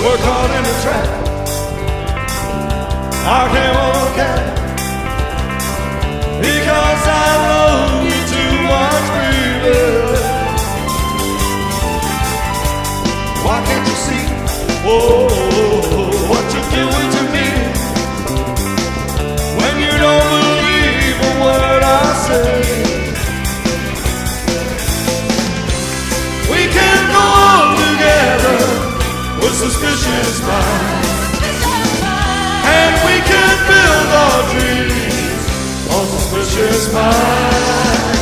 We're caught in a trap. I can't walk out because I love you too much, baby. Why can't you see, oh, what you're doing to me when you don't believe a word I say? We can't go on together with suspicious minds, and we can't build our dreams on suspicious minds.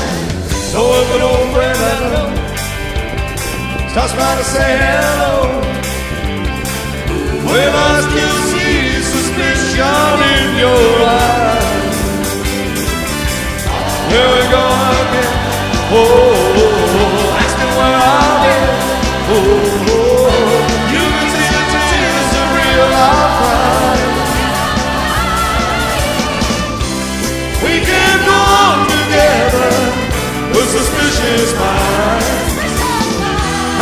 So if an old friend I know starts by to say hello, will I still see suspicion in your eyes? Here we go again, oh, asking where I've been, oh, you can see the tears of real life. We can't go on together with suspicious minds,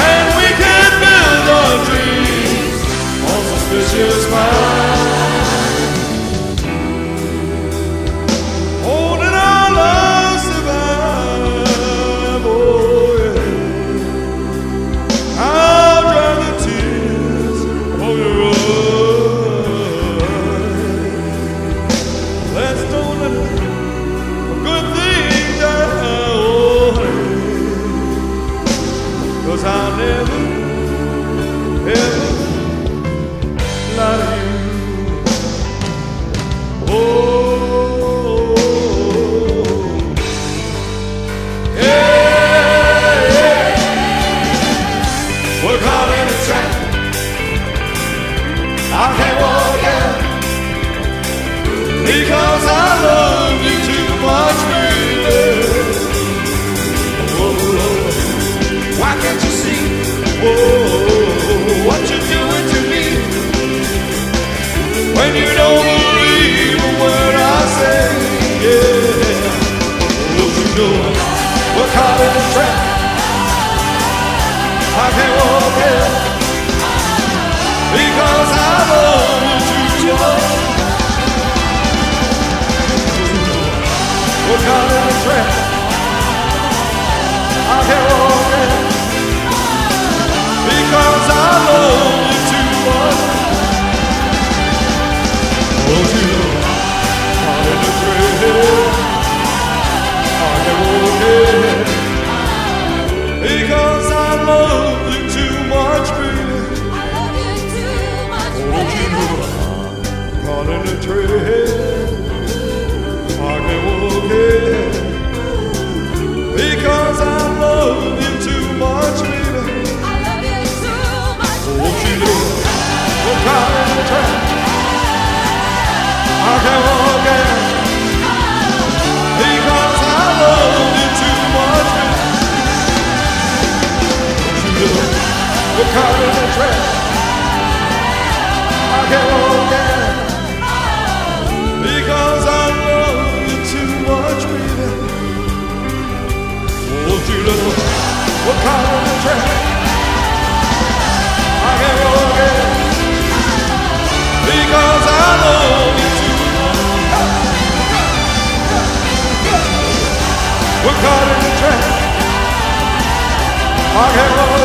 and we can build our dreams on suspicious minds. Holding our love survive, oh yeah. I'll dry the tears of your eyes. Let's don't let a good thing die, oh yeah. 'Cause I'll never I can't walk out.